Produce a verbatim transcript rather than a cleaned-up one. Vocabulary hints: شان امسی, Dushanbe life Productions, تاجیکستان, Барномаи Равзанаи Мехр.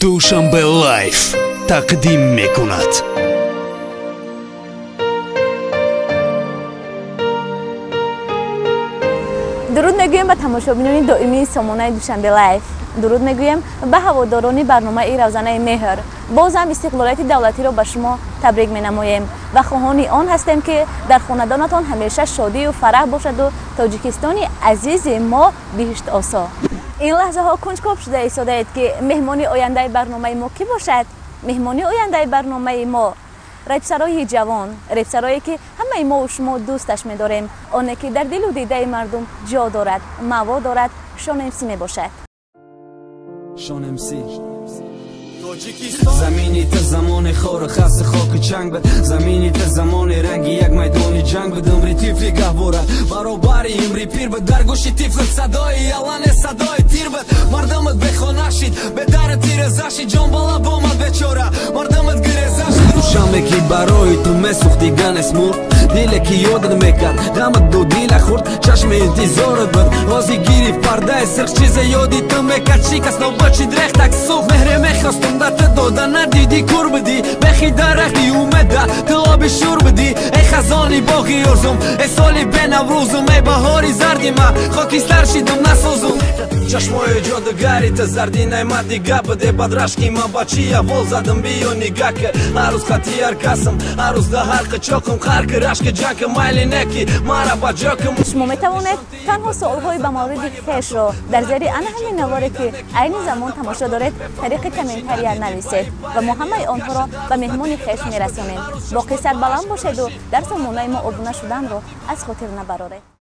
Dushanbe life taqdim mekunad. درود میگویم به تماشابینان دائمی سامانه دوشنبه لایف. درود میگویم به هواداران برنامه روزانه مهر. بازم استقلالیت دولتی را به شما تبریک مینماییم و خواهان آن هستیم که در خانه‌دانتان همیشه شادی و فرح باشد و تاجیکستان عزیز ما بهشت آسا. این لحظه ها کنجکاو شده ایستاده اید که مهمان آینده برنامه ما کی باشد؟ مهمان آینده برنامه ما رپسرای جوان، رپسرایی که همه ما و شما دوستش می‌داریم، آنی که در دل و دیده مردم جا دارد، موا دارد، شان امسی میباشد. شان امسی زمینی تا زمان خار خس خاک چنگ بد، زمینی تا زمان رنگی یک میدان جنگ بد، عمری تیفلی گهواره برابر عمری پیر بد، در گوش تیفل صدای الان صدای تیر بد، مردمت بخوناشید به در تیر زاشید، جان بالا بومد بچوره مردمت گریزاشید. شامی که برای تو مسختی گنس مور دیله که یاد نمیکرد غمت دو دیله خورد، چشم انتظارت بد رازی گیری پرده سرخ چیز یادی تو میکرد شکست، نوبچی درخت اکسوف مهره میخواستم دت داده ندیدی کور بدی، بخی درختی اومده تو آب شور بدی، ای خزانی باقی ارزم ای سالی به نوروزم، ای بهاری زردی من خاکستر شیدم نسوزم، چشمای جادوگری تو زردی نایمد نگه بده، بدرشکی من بچی اول زدم بیا نگه که هروز خطی هر کسم هروز ده هر قچاکم خر که رشک جنگ مایلی نکی مرا بجاکم. شما میتوانید تنها سؤالهای به مورد خیش را در زیر آن همین نواره که عین زمان تماشا دارید طریق کامنتری نویسید و ما همه آنها را به مهمان خیش میرسانیم. با قصد بلند باشید و در سامانه ما عربونه شدن را از خاطر نبرارید.